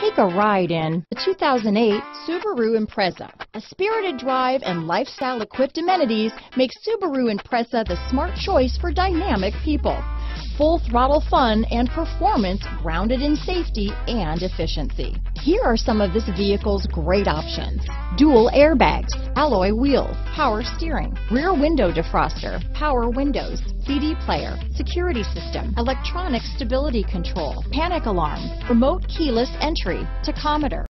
Take a ride in the 2008 Subaru Impreza. A spirited drive and lifestyle-equipped amenities make Subaru Impreza the smart choice for dynamic people. Full-throttle fun and performance grounded in safety and efficiency. Here are some of this vehicle's great options: dual airbags, alloy wheels, power steering, rear window defroster, power windows, CD player, security system, electronic stability control, panic alarm, remote keyless entry, tachometer.